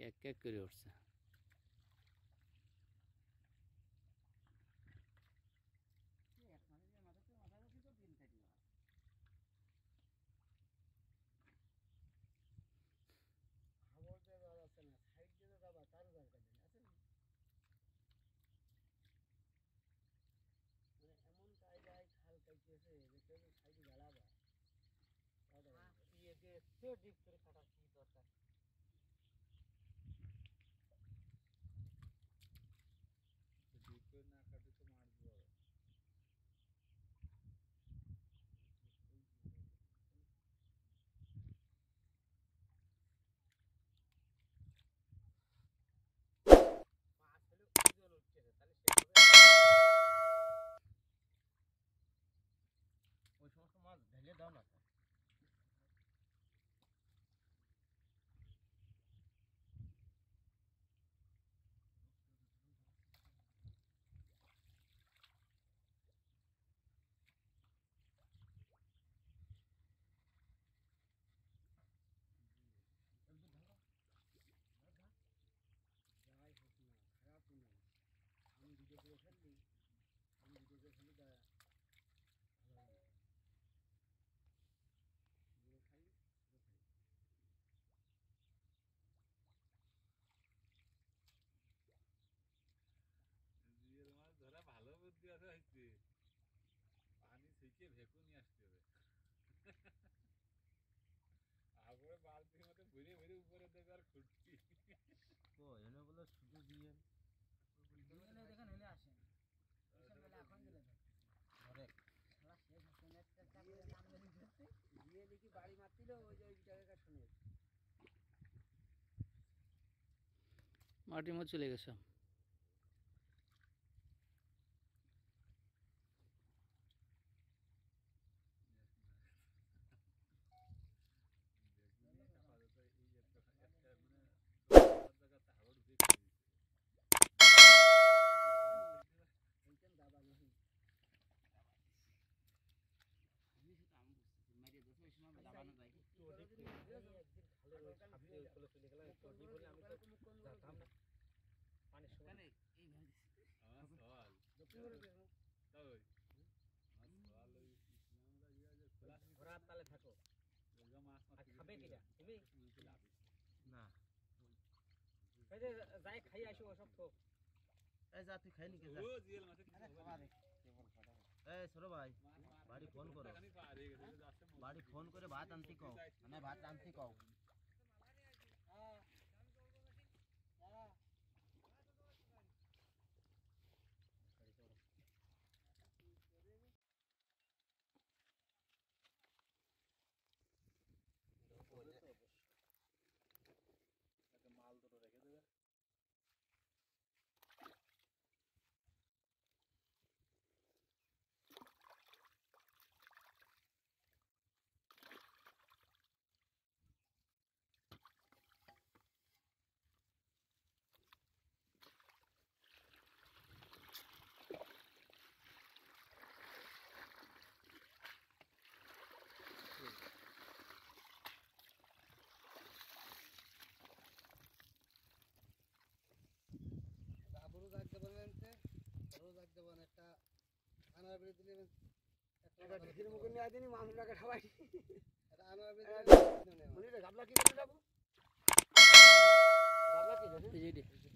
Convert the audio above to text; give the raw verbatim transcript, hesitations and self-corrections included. cake cake করে উঠছে এমন জায়গায় খাল কাটিয়েছে সাইডে জ্বালাবা কাটার কি দরকার ना करते तो मार दिया वो शोर से मार धैले दाव ना वीडियो कर ली हम वीडियो कर ली का ये खाली ये खाली ये তোমার ধরা ভালো বুদ্ধি আছে হইছে পানি থেকে ভেকু নি আসতে হবে আগরে বালতির মধ্যে ভরে ভরে উপরে দেবে আর খুঁটছি ও এনে বলে শুধু দিয়ে এখানে দেখেন এখানে আসেন এখানে বলে এখন দিলে ধরে খালা শেষ হচ্ছে একটা চাপে নাম ধরতে দিয়ে দেখি বাড়ি মারছিল ওই যে জায়গাটা শুনে মাটি মো চলে গেছে বাড়ি ফোন করো বাড়ি ফোন করে ভাত আনতে কও মানে ভাত আনতে কও मामला